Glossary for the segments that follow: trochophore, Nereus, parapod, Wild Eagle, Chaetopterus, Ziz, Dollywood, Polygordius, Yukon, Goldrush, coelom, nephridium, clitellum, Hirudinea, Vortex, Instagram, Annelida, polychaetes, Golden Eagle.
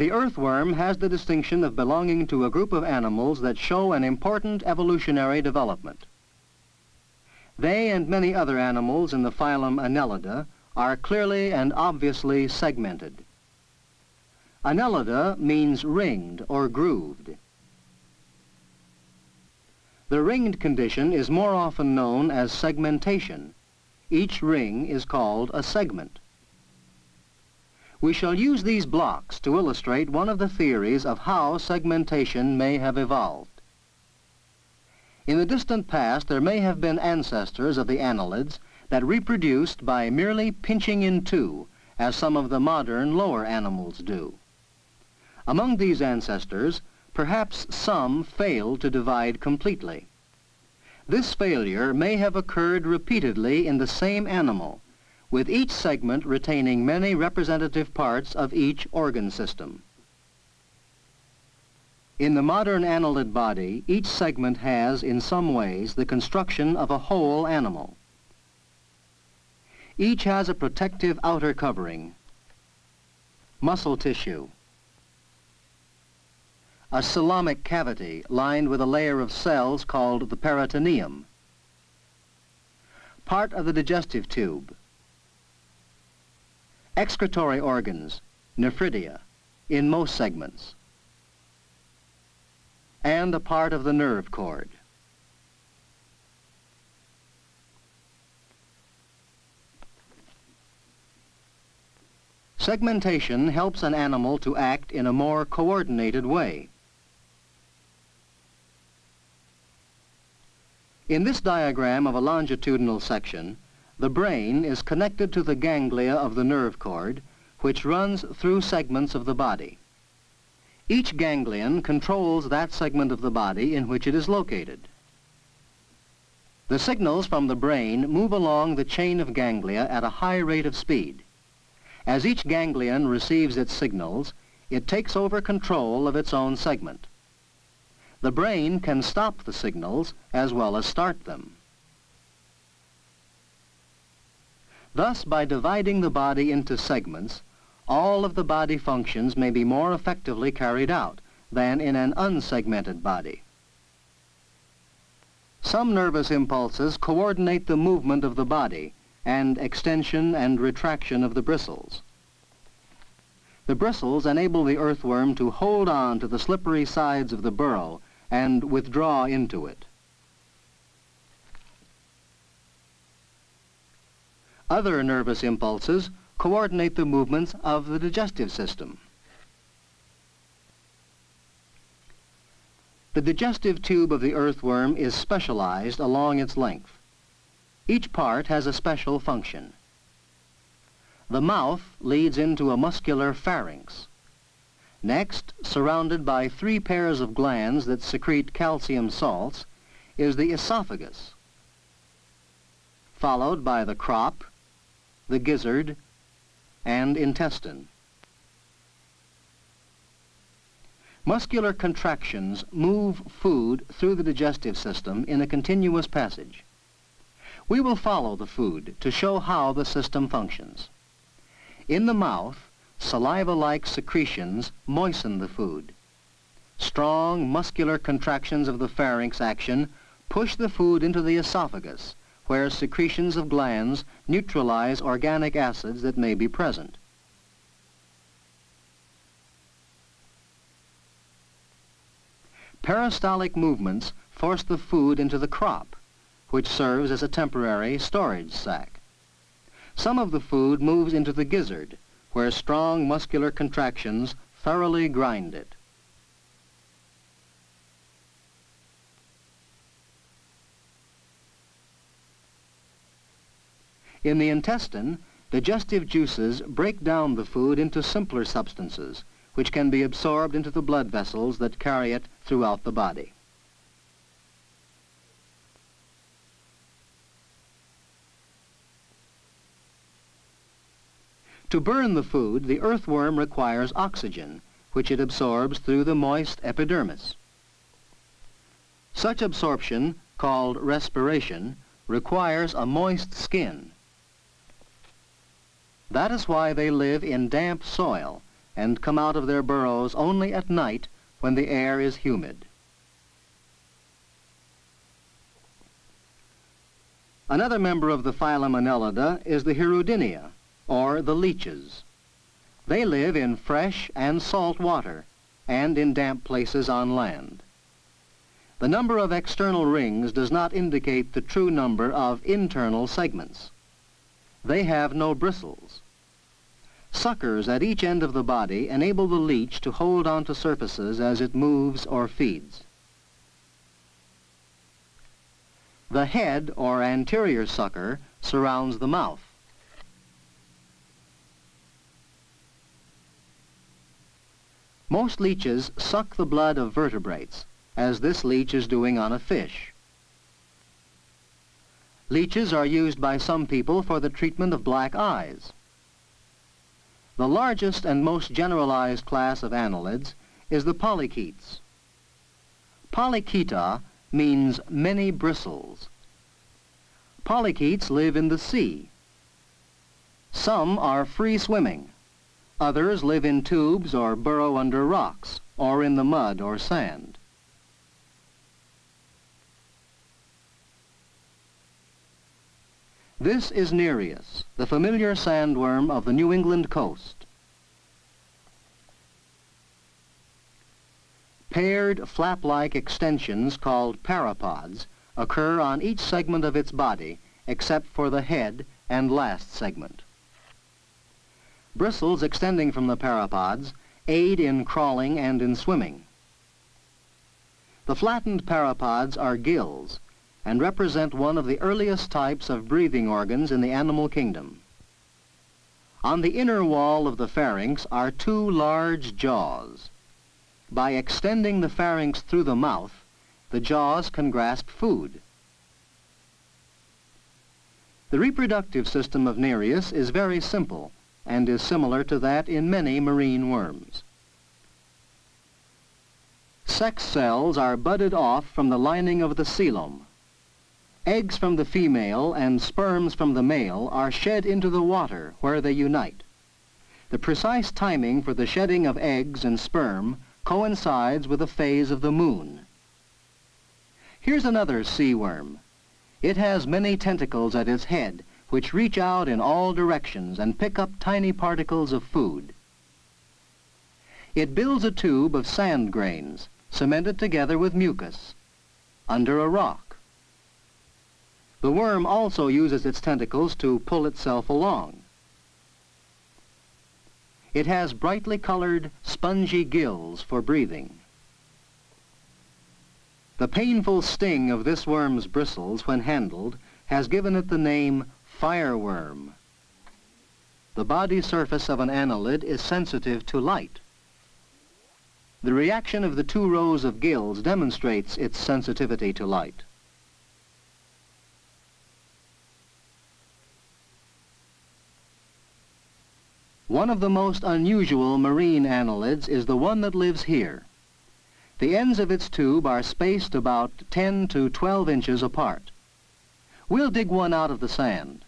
The earthworm has the distinction of belonging to a group of animals that show an important evolutionary development. They and many other animals in the phylum Annelida are clearly and obviously segmented. Annelida means ringed or grooved. The ringed condition is more often known as segmentation. Each ring is called a segment. We shall use these blocks to illustrate one of the theories of how segmentation may have evolved. In the distant past, there may have been ancestors of the annelids that reproduced by merely pinching in two, as some of the modern lower animals do. Among these ancestors, perhaps some failed to divide completely. This failure may have occurred repeatedly in the same animal, with each segment retaining many representative parts of each organ system. In the modern annelid body, each segment has, in some ways, the construction of a whole animal. Each has a protective outer covering, muscle tissue, a coelomic cavity lined with a layer of cells called the peritoneum, part of the digestive tube, excretory organs, nephridia, in most segments, and a part of the nerve cord. Segmentation helps an animal to act in a more coordinated way. In this diagram of a longitudinal section, the brain is connected to the ganglia of the nerve cord, which runs through segments of the body. Each ganglion controls that segment of the body in which it is located. The signals from the brain move along the chain of ganglia at a high rate of speed. As each ganglion receives its signals, it takes over control of its own segment. The brain can stop the signals as well as start them. Thus, by dividing the body into segments, all of the body functions may be more effectively carried out than in an unsegmented body. Some nervous impulses coordinate the movement of the body and extension and retraction of the bristles. The bristles enable the earthworm to hold on to the slippery sides of the burrow and withdraw into it. Other nervous impulses coordinate the movements of the digestive system. The digestive tube of the earthworm is specialized along its length. Each part has a special function. The mouth leads into a muscular pharynx. Next, surrounded by three pairs of glands that secrete calcium salts, is the esophagus, followed by the crop, the gizzard, and intestine. Muscular contractions move food through the digestive system in a continuous passage. We will follow the food to show how the system functions. In the mouth, saliva-like secretions moisten the food. Strong muscular contractions of the pharynx action push the food into the esophagus, where secretions of glands neutralize organic acids that may be present. Peristaltic movements force the food into the crop, which serves as a temporary storage sac. Some of the food moves into the gizzard, where strong muscular contractions thoroughly grind it. In the intestine, digestive juices break down the food into simpler substances, which can be absorbed into the blood vessels that carry it throughout the body. To burn the food, the earthworm requires oxygen, which it absorbs through the moist epidermis. Such absorption, called respiration, requires a moist skin. That is why they live in damp soil and come out of their burrows only at night when the air is humid. Another member of the phylum Annelida is the Hirudinea, or the leeches. They live in fresh and salt water and in damp places on land. The number of external rings does not indicate the true number of internal segments. They have no bristles. Suckers at each end of the body enable the leech to hold onto surfaces as it moves or feeds. The head or anterior sucker surrounds the mouth. Most leeches suck the blood of vertebrates, as this leech is doing on a fish. Leeches are used by some people for the treatment of black eyes. The largest and most generalized class of annelids is the polychaetes. Polychaeta means many bristles. Polychaetes live in the sea. Some are free swimming. Others live in tubes or burrow under rocks or in the mud or sand. This is Nereus, the familiar sandworm of the New England coast. Paired flap-like extensions called parapods occur on each segment of its body except for the head and last segment. Bristles extending from the parapods aid in crawling and in swimming. The flattened parapods are gills, and represent one of the earliest types of breathing organs in the animal kingdom. On the inner wall of the pharynx are two large jaws. By extending the pharynx through the mouth, the jaws can grasp food. The reproductive system of Nereus is very simple and is similar to that in many marine worms. Sex cells are budded off from the lining of the coelom. Eggs from the female and sperms from the male are shed into the water where they unite. The precise timing for the shedding of eggs and sperm coincides with a phase of the moon. Here's another sea worm. It has many tentacles at its head, which reach out in all directions and pick up tiny particles of food. It builds a tube of sand grains, cemented together with mucus, under a rock. The worm also uses its tentacles to pull itself along. It has brightly colored, spongy gills for breathing. The painful sting of this worm's bristles, when handled, has given it the name fireworm. The body surface of an annelid is sensitive to light. The reaction of the two rows of gills demonstrates its sensitivity to light. One of the most unusual marine annelids is the one that lives here. The ends of its tube are spaced about 10 to 12 inches apart. We'll dig one out of the sand.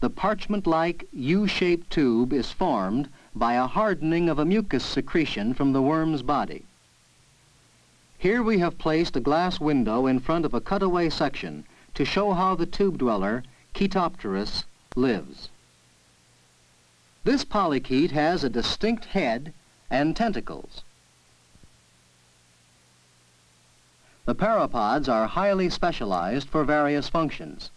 The parchment-like U-shaped tube is formed by a hardening of a mucus secretion from the worm's body. Here we have placed a glass window in front of a cutaway section to show how the tube dweller, Chaetopterus, lives. This polychaete has a distinct head and tentacles. The parapods are highly specialized for various functions.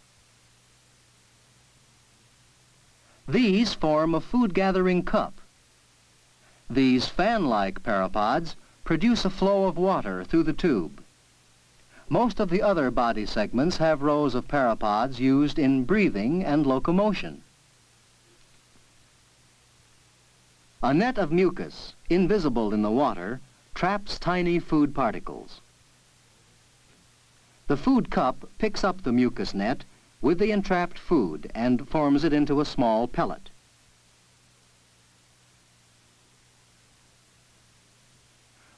These form a food-gathering cup. These fan-like parapods produce a flow of water through the tube. Most of the other body segments have rows of parapods used in breathing and locomotion. A net of mucus, invisible in the water, traps tiny food particles. The food cup picks up the mucus net with the entrapped food and forms it into a small pellet.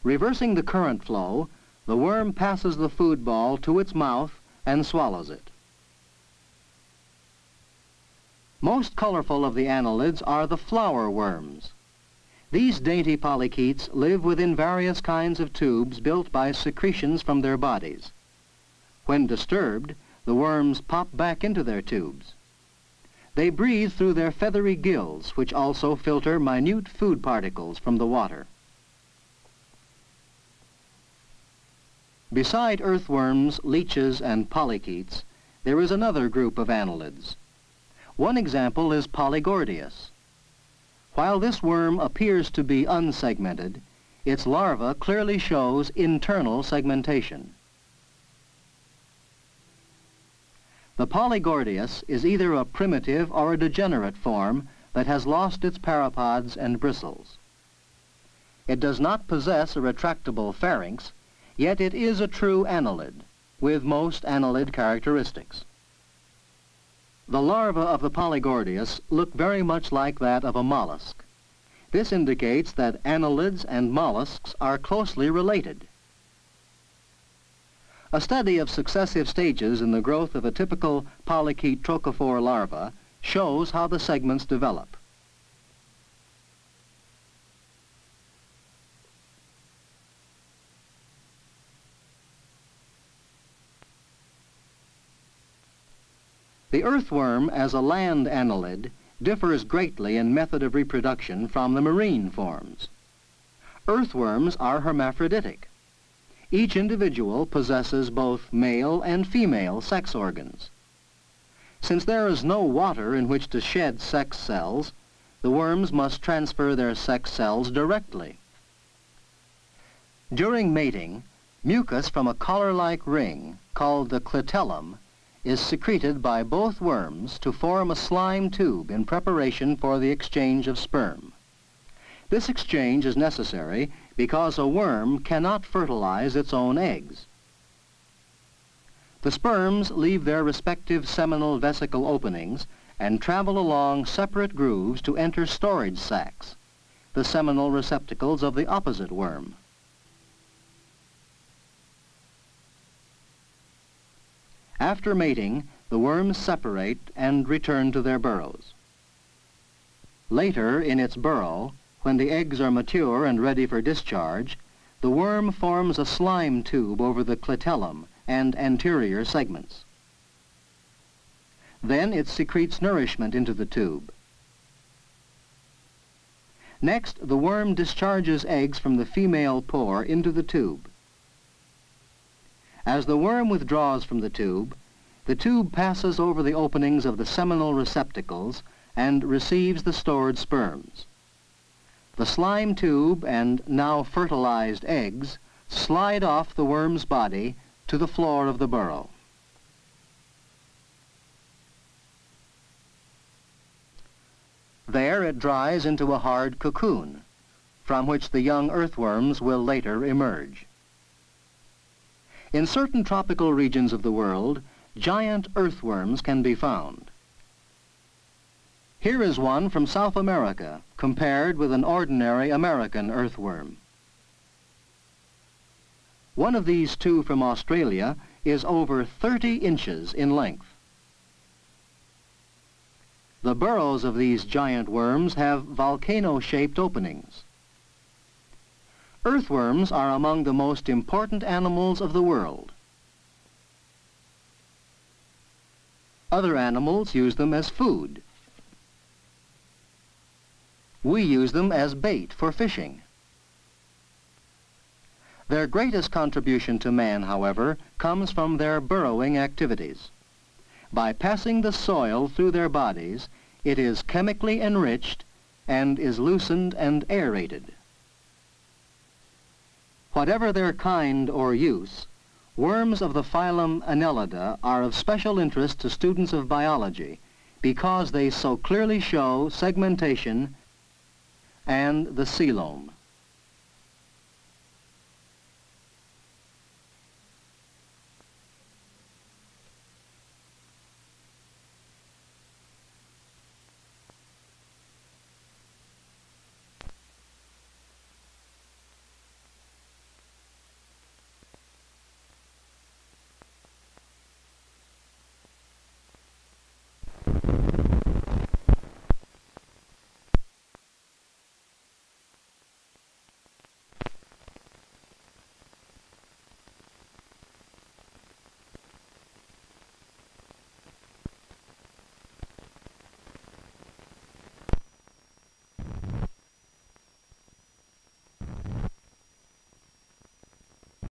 Reversing the current flow, the worm passes the food ball to its mouth and swallows it. Most colorful of the annelids are the flower worms. These dainty polychaetes live within various kinds of tubes built by secretions from their bodies. When disturbed, the worms pop back into their tubes. They breathe through their feathery gills, which also filter minute food particles from the water. Beside earthworms, leeches, and polychaetes, there is another group of annelids. One example is Polygordius. While this worm appears to be unsegmented, its larva clearly shows internal segmentation. The Polygordius is either a primitive or a degenerate form that has lost its parapods and bristles. It does not possess a retractable pharynx, yet it is a true annelid, with most annelid characteristics. The larvae of the Polygordius look very much like that of a mollusk. This indicates that annelids and mollusks are closely related. A study of successive stages in the growth of a typical polychaete trochophore larva shows how the segments develop. The earthworm as a land annelid differs greatly in method of reproduction from the marine forms. Earthworms are hermaphroditic. Each individual possesses both male and female sex organs. Since there is no water in which to shed sex cells, the worms must transfer their sex cells directly. During mating, mucus from a collar-like ring called the clitellum is secreted by both worms to form a slime tube in preparation for the exchange of sperm. This exchange is necessary because a worm cannot fertilize its own eggs. The sperms leave their respective seminal vesicle openings and travel along separate grooves to enter storage sacs, the seminal receptacles of the opposite worm. After mating, the worms separate and return to their burrows. Later in its burrow, when the eggs are mature and ready for discharge, the worm forms a slime tube over the clitellum and anterior segments. Then it secretes nourishment into the tube. Next, the worm discharges eggs from the female pore into the tube. As the worm withdraws from the tube passes over the openings of the seminal receptacles and receives the stored sperms. The slime tube and now fertilized eggs slide off the worm's body to the floor of the burrow. There it dries into a hard cocoon, from which the young earthworms will later emerge. In certain tropical regions of the world, giant earthworms can be found. Here is one from South America, compared with an ordinary American earthworm. One of these two from Australia is over 30 inches in length. The burrows of these giant worms have volcano-shaped openings. Earthworms are among the most important animals of the world. Other animals use them as food. We use them as bait for fishing. Their greatest contribution to man, however, comes from their burrowing activities. By passing the soil through their bodies, it is chemically enriched and is loosened and aerated. Whatever their kind or use, worms of the phylum Annelida are of special interest to students of biology because they so clearly show segmentation and the coelom.